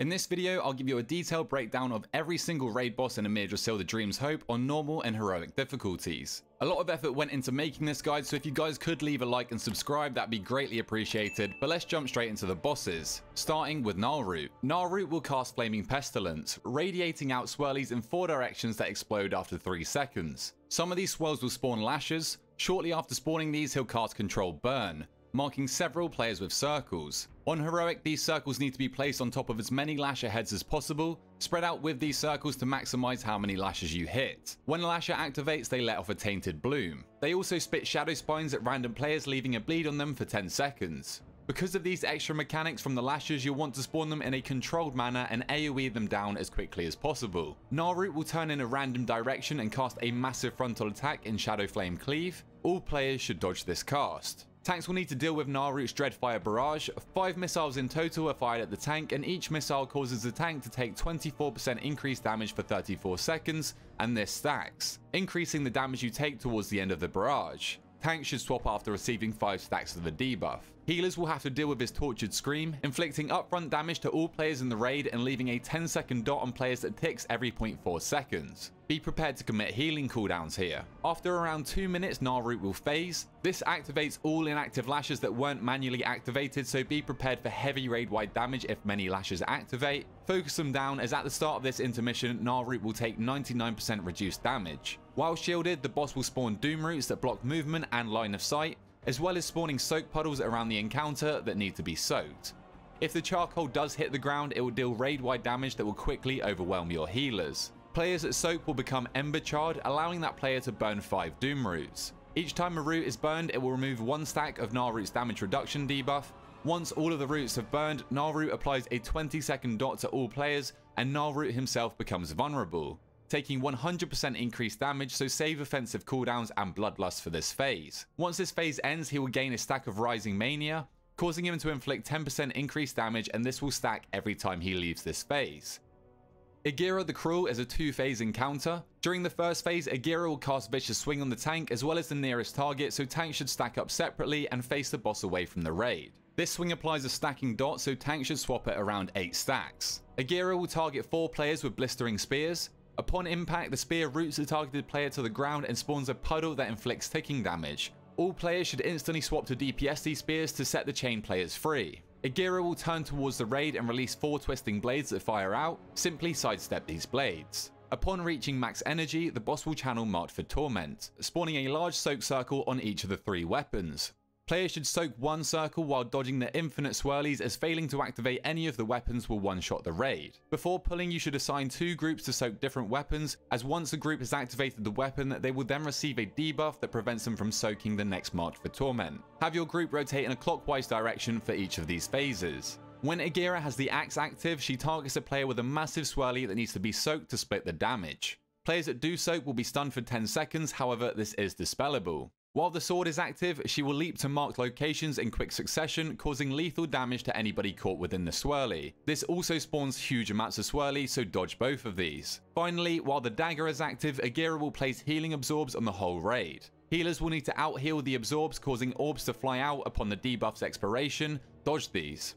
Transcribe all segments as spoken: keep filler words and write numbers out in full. In this video, I'll give you a detailed breakdown of every single raid boss in Amirdrassil the Dream's Hope on normal and heroic difficulties. A lot of effort went into making this guide, so if you guys could leave a like and subscribe, that'd be greatly appreciated, but let's jump straight into the bosses, starting with Gnarlroot. Gnarlroot will cast Flaming Pestilence, radiating out swirlies in four directions that explode after three seconds. Some of these swirls will spawn lashes. Shortly after spawning these, he'll cast Control Burn, marking several players with circles. On heroic, these circles need to be placed on top of as many lasher heads as possible, spread out with these circles to maximize how many lashes you hit. When lasher activates, they let off a tainted bloom. They also spit shadow spines at random players, leaving a bleed on them for ten seconds. Because of these extra mechanics from the lashes, you'll want to spawn them in a controlled manner and AoE them down as quickly as possible. Gnarlroot will turn in a random direction and cast a massive frontal attack in Shadow Flame Cleave. All players should dodge this cast. Tanks will need to deal with Gnarlroot's Dreadfire Barrage. Five missiles in total are fired at the tank, and each missile causes the tank to take twenty-four percent increased damage for thirty-four seconds, and this stacks, increasing the damage you take towards the end of the barrage. Tanks should swap after receiving five stacks of the debuff. Healers will have to deal with his Tortured Scream, inflicting upfront damage to all players in the raid and leaving a ten second dot on players that ticks every zero point four seconds. Be prepared to commit healing cooldowns here. After around two minutes, Gnarlroot will phase. This activates all inactive lashes that weren't manually activated, so be prepared for heavy raid-wide damage if many lashes activate. Focus them down, as at the start of this intermission, Gnarlroot will take ninety-nine percent reduced damage. While shielded, the boss will spawn Doom Roots that block movement and line of sight, as well as spawning soak puddles around the encounter that need to be soaked. If the charcoal does hit the ground, it will deal raid-wide damage that will quickly overwhelm your healers. Players that soak will become ember charred, allowing that player to burn five Doom Roots. Each time a root is burned, it will remove one stack of Gnarlroot's damage reduction debuff. Once all of the roots have burned, Gnarlroot applies a twenty second dot to all players, and Gnarlroot himself becomes vulnerable, taking one hundred percent increased damage, so save offensive cooldowns and bloodlust for this phase. Once this phase ends, he will gain a stack of Rising Mania, causing him to inflict ten percent increased damage, and this will stack every time he leaves this phase. Igira the Cruel is a two-phase encounter. During the first phase, Igira will cast Vicious Swing on the tank as well as the nearest target, so tanks should stack up separately and face the boss away from the raid. This swing applies a stacking dot, so tanks should swap it around eight stacks. Igira will target four players with blistering spears. Upon impact, the spear roots the targeted player to the ground and spawns a puddle that inflicts ticking damage. All players should instantly swap to D P S these spears to set the chain players free. Igira will turn towards the raid and release four twisting blades that fire out. Simply sidestep these blades. Upon reaching max energy, the boss will channel Marked for Torment, spawning a large soak circle on each of the three weapons. Players should soak one circle while dodging the infinite swirlies, as failing to activate any of the weapons will one-shot the raid. Before pulling, you should assign two groups to soak different weapons, as once a group has activated the weapon, they will then receive a debuff that prevents them from soaking the next Marked for Torment. Have your group rotate in a clockwise direction for each of these phases. When Igira has the axe active, she targets a player with a massive swirly that needs to be soaked to split the damage. Players that do soak will be stunned for ten seconds, however this is dispellable. While the sword is active, she will leap to marked locations in quick succession, causing lethal damage to anybody caught within the swirly. This also spawns huge amounts of swirly, so dodge both of these. Finally, while the dagger is active, Igira will place healing absorbs on the whole raid. Healers will need to out-heal the absorbs, causing orbs to fly out upon the debuff's expiration. Dodge these.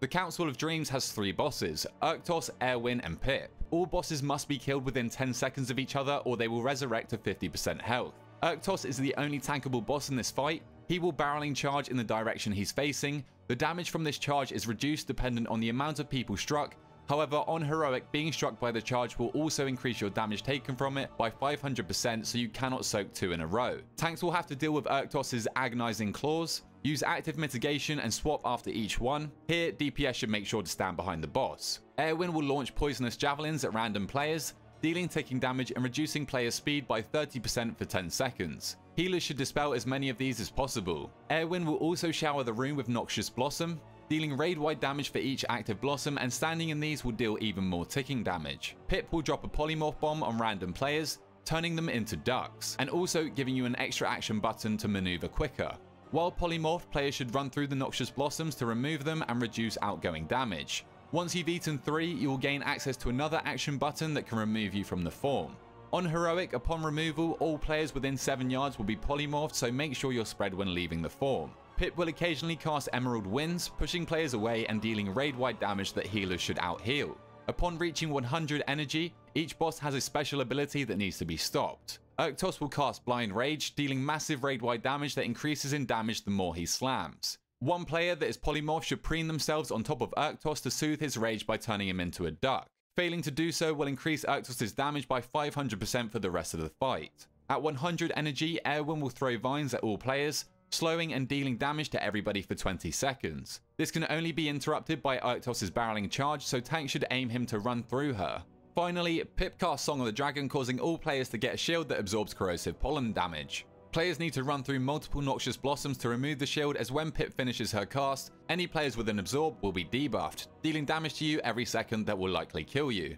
The Council of Dreams has three bosses: Urctos, Aerwyn, and Pip. All bosses must be killed within ten seconds of each other, or they will resurrect to fifty percent health. Urctos is the only tankable boss in this fight. He will barreling charge in the direction he's facing. The damage from this charge is reduced dependent on the amount of people struck. However, on heroic, being struck by the charge will also increase your damage taken from it by five hundred percent, so you cannot soak two in a row. Tanks will have to deal with Urctos' agonizing claws. Use active mitigation and swap after each one. Here, D P S should make sure to stand behind the boss. Aerwyn will launch poisonous javelins at random players, dealing ticking damage and reducing player speed by thirty percent for ten seconds. Healers should dispel as many of these as possible. Aerwyn will also shower the room with Noxious Blossom, dealing raid-wide damage for each active blossom, and standing in these will deal even more ticking damage. Pip will drop a polymorph bomb on random players, turning them into ducks, and also giving you an extra action button to maneuver quicker. While polymorphed, players should run through the Noxious Blossoms to remove them and reduce outgoing damage. Once you've eaten three, you will gain access to another action button that can remove you from the form. On heroic, upon removal, all players within seven yards will be polymorphed, so make sure you're spread when leaving the form. Pip will occasionally cast Emerald Winds, pushing players away and dealing raid-wide damage that healers should out-heal. Upon reaching one hundred energy, each boss has a special ability that needs to be stopped. Urctos will cast Blind Rage, dealing massive raid-wide damage that increases in damage the more he slams. One player that is polymorph should preen themselves on top of Urctos to soothe his rage by turning him into a duck. Failing to do so will increase Urctos' damage by five hundred percent for the rest of the fight. At one hundred energy, Aerwyn will throw vines at all players, slowing and dealing damage to everybody for twenty seconds. This can only be interrupted by Urctos' barreling charge, so tanks should aim him to run through her. Finally, Pip casts Song of the Dragon, causing all players to get a shield that absorbs corrosive pollen damage. Players need to run through multiple Noxious Blossoms to remove the shield, as when Pip finishes her cast, any players with an absorb will be debuffed, dealing damage to you every second that will likely kill you.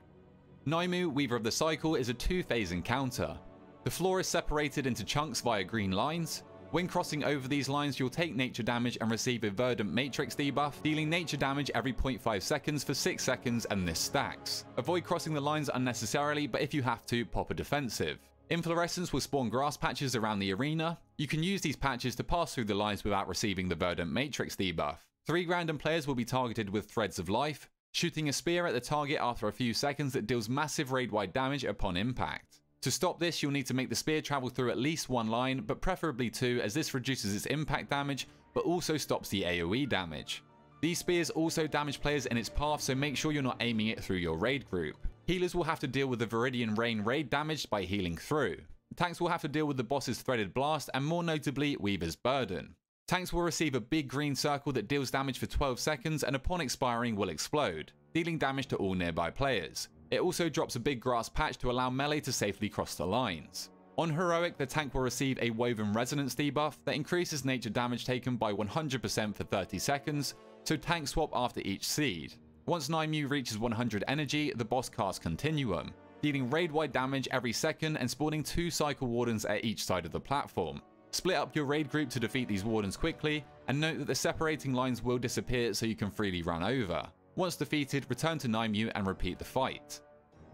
Nymue, Weaver of the Cycle, is a two-phase encounter. The floor is separated into chunks via green lines. When crossing over these lines, you'll take nature damage and receive a Verdant Matrix debuff, dealing nature damage every zero point five seconds for six seconds, and this stacks. Avoid crossing the lines unnecessarily, but if you have to, pop a defensive. Inflorescence will spawn grass patches around the arena. You can use these patches to pass through the lines without receiving the Verdant Matrix debuff. Three random players will be targeted with Threads of Life, shooting a spear at the target after a few seconds that deals massive raid-wide damage upon impact. To stop this, you'll need to make the spear travel through at least one line, but preferably two, as this reduces its impact damage, but also stops the AoE damage. These spears also damage players in its path, so make sure you're not aiming it through your raid group. Healers will have to deal with the Viridian Rain raid damage by healing through. Tanks will have to deal with the boss's Threaded Blast, and more notably, Weaver's Burden. Tanks will receive a big green circle that deals damage for twelve seconds, and upon expiring will explode, dealing damage to all nearby players. It also drops a big grass patch to allow melee to safely cross the lines. On Heroic, the tank will receive a Woven Resonance debuff that increases nature damage taken by one hundred percent for thirty seconds, so tank swap after each seed. Once Nymue reaches one hundred energy, the boss casts Continuum, dealing raid-wide damage every second and spawning two Cycle Wardens at each side of the platform. Split up your raid group to defeat these Wardens quickly, and note that the separating lines will disappear so you can freely run over. Once defeated, return to Nymue and repeat the fight.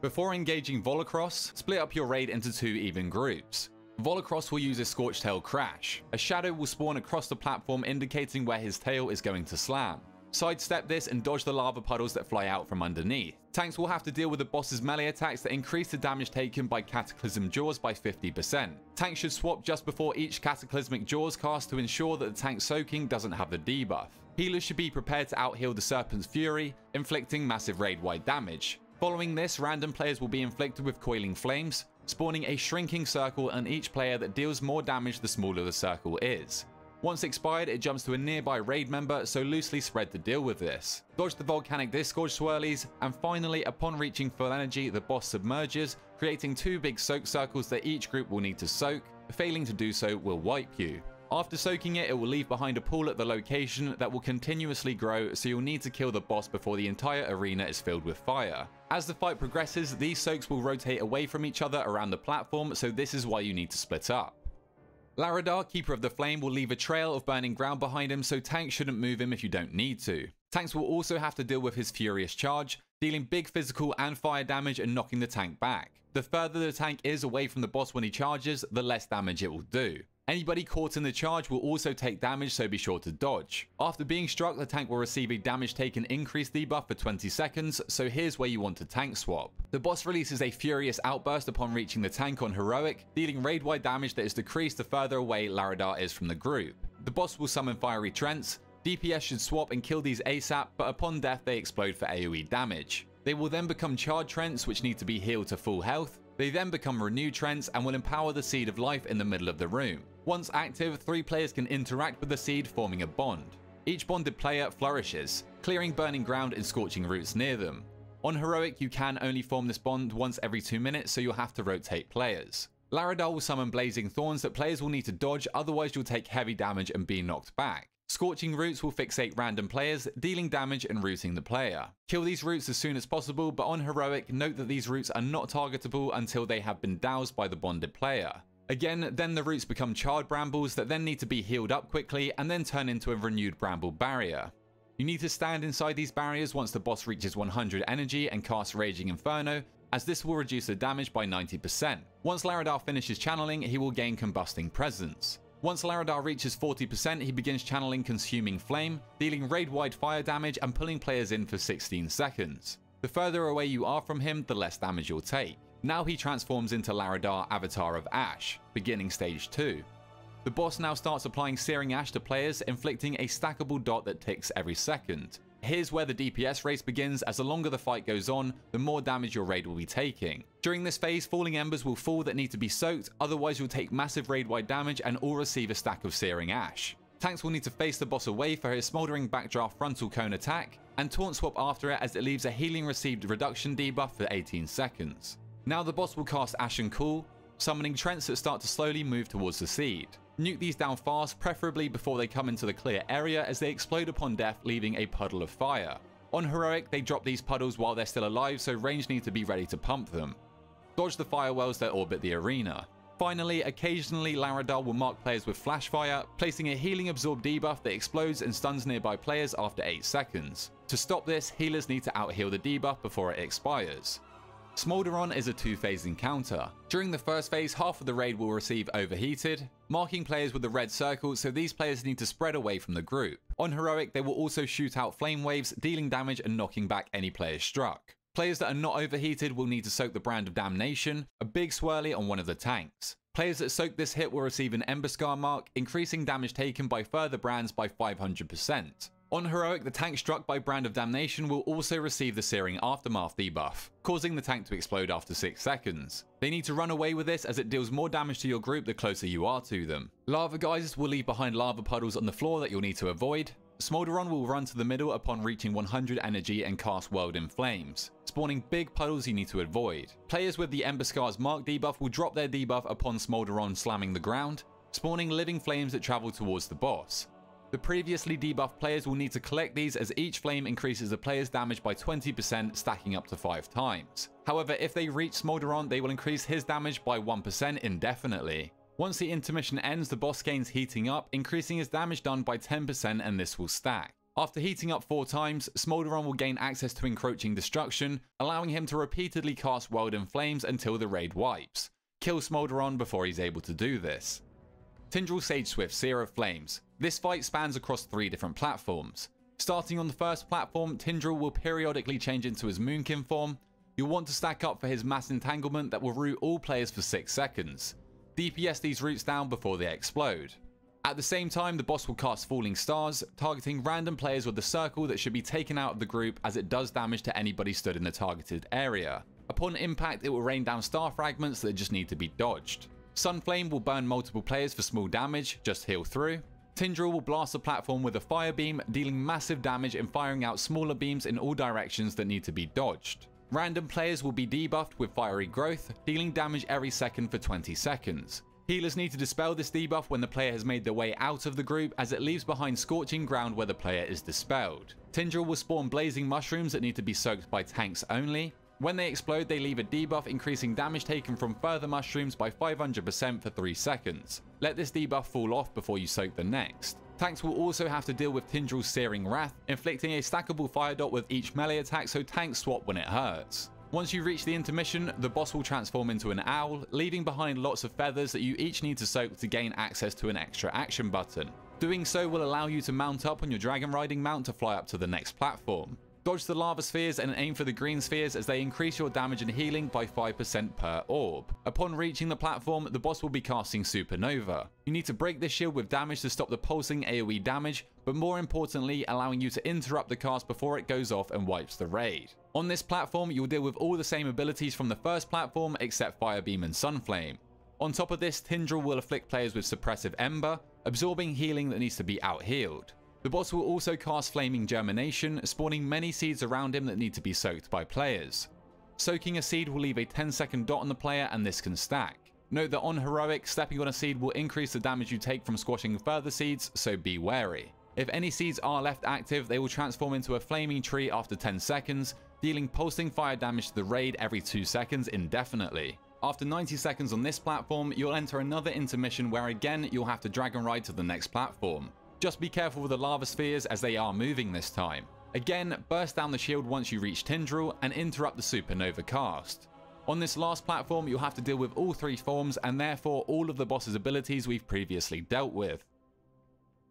Before engaging Volacross, split up your raid into two even groups. Volacross will use a Scorched Tail Crash. A shadow will spawn across the platform indicating where his tail is going to slam. Sidestep this and dodge the lava puddles that fly out from underneath. Tanks will have to deal with the boss's melee attacks that increase the damage taken by Cataclysm Jaws by fifty percent. Tanks should swap just before each Cataclysmic Jaws cast to ensure that the tank soaking doesn't have the debuff. Healers should be prepared to out-heal the Serpent's Fury, inflicting massive raid-wide damage. Following this, random players will be inflicted with Coiling Flames, spawning a shrinking circle on each player that deals more damage the smaller the circle is. Once expired, it jumps to a nearby raid member, so loosely spread to deal with this. Dodge the Volcanic Disgorge swirlies, and finally, upon reaching full energy, the boss submerges, creating two big soak circles that each group will need to soak. Failing to do so will wipe you. After soaking it, it will leave behind a pool at the location that will continuously grow, so you'll need to kill the boss before the entire arena is filled with fire. As the fight progresses, these soaks will rotate away from each other around the platform, so this is why you need to split up. Larodar, Keeper of the Flame, will leave a trail of burning ground behind him, so tanks shouldn't move him if you don't need to. Tanks will also have to deal with his Furious Charge, dealing big physical and fire damage and knocking the tank back. The further the tank is away from the boss when he charges, the less damage it will do. Anybody caught in the charge will also take damage, so be sure to dodge. After being struck, the tank will receive a damage taken increase debuff for twenty seconds, so here's where you want to tank swap. The boss releases a Furious Outburst upon reaching the tank on Heroic, dealing raid-wide damage that is decreased the further away Larodar is from the group. The boss will summon Fiery Trents. D P S should swap and kill these ASAP, but upon death they explode for AoE damage. They will then become Charred Trents, which need to be healed to full health. They then become Renewed Trents and will empower the Seed of Life in the middle of the room. Once active, three players can interact with the seed, forming a bond. Each bonded player flourishes, clearing burning ground and scorching roots near them. On Heroic, you can only form this bond once every two minutes, so you'll have to rotate players. Larodar will summon Blazing Thorns that players will need to dodge, otherwise you'll take heavy damage and be knocked back. Scorching Roots will fixate random players, dealing damage and rooting the player. Kill these roots as soon as possible, but on Heroic, note that these roots are not targetable until they have been doused by the bonded player. Again, then the roots become Charred Brambles that then need to be healed up quickly and then turn into a renewed bramble barrier. You need to stand inside these barriers once the boss reaches one hundred energy and casts Raging Inferno, as this will reduce the damage by ninety percent. Once Larodar finishes channeling, he will gain Combusting Presence. Once Larodar reaches forty percent, he begins channeling Consuming Flame, dealing raid-wide fire damage and pulling players in for sixteen seconds. The further away you are from him, the less damage you'll take. Now he transforms into Larodar, Avatar of Ash, beginning stage two. The boss now starts applying Searing Ash to players, inflicting a stackable dot that ticks every second. Here's where the D P S race begins, as the longer the fight goes on, the more damage your raid will be taking. During this phase, falling embers will fall that need to be soaked, otherwise you'll take massive raid-wide damage and all receive a stack of Searing Ash. Tanks will need to face the boss away for his Smouldering Backdraft Frontal Cone attack, and Taunt Swap after it as it leaves a healing received reduction debuff for eighteen seconds. Now the boss will cast Ashen Call, summoning Trents that start to slowly move towards the seed. Nuke these down fast, preferably before they come into the clear area, as they explode upon death, leaving a puddle of fire. On Heroic, they drop these puddles while they're still alive, so range need to be ready to pump them. Dodge the firewells that orbit the arena. Finally, occasionally Larodar will mark players with Flashfire, placing a Healing Absorb debuff that explodes and stuns nearby players after eight seconds. To stop this, healers need to out-heal the debuff before it expires. Smolderon is a two-phase encounter. During the first phase, half of the raid will receive Overheated, marking players with the red circle, so these players need to spread away from the group. On Heroic, they will also shoot out flame waves, dealing damage and knocking back any players struck. Players that are not overheated will need to soak the Brand of Damnation, a big swirly on one of the tanks. Players that soak this hit will receive an Ember Scar mark, increasing damage taken by further brands by five hundred percent. On Heroic, the tank struck by Brand of Damnation will also receive the Searing Aftermath debuff, causing the tank to explode after six seconds. They need to run away with this as it deals more damage to your group the closer you are to them. Lava Geysers will leave behind lava puddles on the floor that you'll need to avoid. Smolderon will run to the middle upon reaching one hundred energy and cast World in Flames, spawning big puddles you need to avoid. Players with the Ember Scar's Mark debuff will drop their debuff upon Smolderon slamming the ground, spawning living flames that travel towards the boss. The previously debuffed players will need to collect these as each flame increases the player's damage by twenty percent, stacking up to five times. However, if they reach Smolderon, they will increase his damage by one percent indefinitely. Once the intermission ends, the boss gains Heating Up, increasing his damage done by ten percent, and this will stack. After heating up four times, Smolderon will gain access to Encroaching Destruction, allowing him to repeatedly cast World in Flames until the raid wipes. Kill Smolderon before he's able to do this. Tindral Sageswift, Seer of Flames. This fight spans across three different platforms. Starting on the first platform, Tindral will periodically change into his Moonkin form. You'll want to stack up for his Mass Entanglement that will root all players for six seconds. D P S these roots down before they explode. At the same time, the boss will cast Falling Stars, targeting random players with the circle that should be taken out of the group as it does damage to anybody stood in the targeted area. Upon impact, it will rain down star fragments that just need to be dodged. Sunflame will burn multiple players for small damage, just heal through. Tindral will blast the platform with a fire beam, dealing massive damage and firing out smaller beams in all directions that need to be dodged. Random players will be debuffed with Fiery Growth, dealing damage every second for twenty seconds. Healers need to dispel this debuff when the player has made their way out of the group, as it leaves behind Scorching Ground where the player is dispelled. Tindral will spawn Blazing Mushrooms that need to be soaked by tanks only. When they explode, they leave a debuff increasing damage taken from further mushrooms by five hundred percent for three seconds. Let this debuff fall off before you soak the next. Tanks will also have to deal with Tindral's Searing Wrath, inflicting a stackable fire dot with each melee attack, so tanks swap when it hurts. Once you reach the intermission, the boss will transform into an owl, leaving behind lots of feathers that you each need to soak to gain access to an extra action button. Doing so will allow you to mount up on your dragon riding mount to fly up to the next platform. Dodge the lava spheres and aim for the green spheres as they increase your damage and healing by five percent per orb. Upon reaching the platform, the boss will be casting Supernova. You need to break this shield with damage to stop the pulsing AoE damage, but more importantly, allowing you to interrupt the cast before it goes off and wipes the raid. On this platform, you'll deal with all the same abilities from the first platform except Fire Beam and Sunflame. On top of this, Tindral will afflict players with Suppressive Ember, absorbing healing that needs to be out-healed. The boss will also cast Flaming Germination, spawning many seeds around him that need to be soaked by players. Soaking a seed will leave a ten second dot on the player, and this can stack. Note that on Heroic, stepping on a seed will increase the damage you take from squashing further seeds, so be wary. If any seeds are left active, they will transform into a flaming tree after ten seconds, dealing pulsing fire damage to the raid every two seconds indefinitely. After ninety seconds on this platform, you'll enter another intermission where again you'll have to dragon ride to the next platform. Just be careful with the lava spheres as they are moving this time. Again, burst down the shield once you reach Tindral and interrupt the Supernova cast. On this last platform, you'll have to deal with all three forms and therefore all of the boss's abilities we've previously dealt with.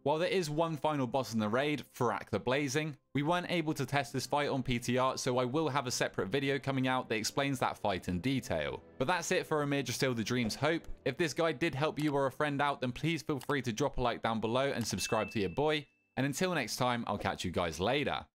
While there is one final boss in the raid, Fyrakk the Blazing, we weren't able to test this fight on P T R, so I will have a separate video coming out that explains that fight in detail. But that's it for Amirdrassil the Dream's Hope. If this guide did help you or a friend out, then please feel free to drop a like down below and subscribe to your boy. And until next time, I'll catch you guys later.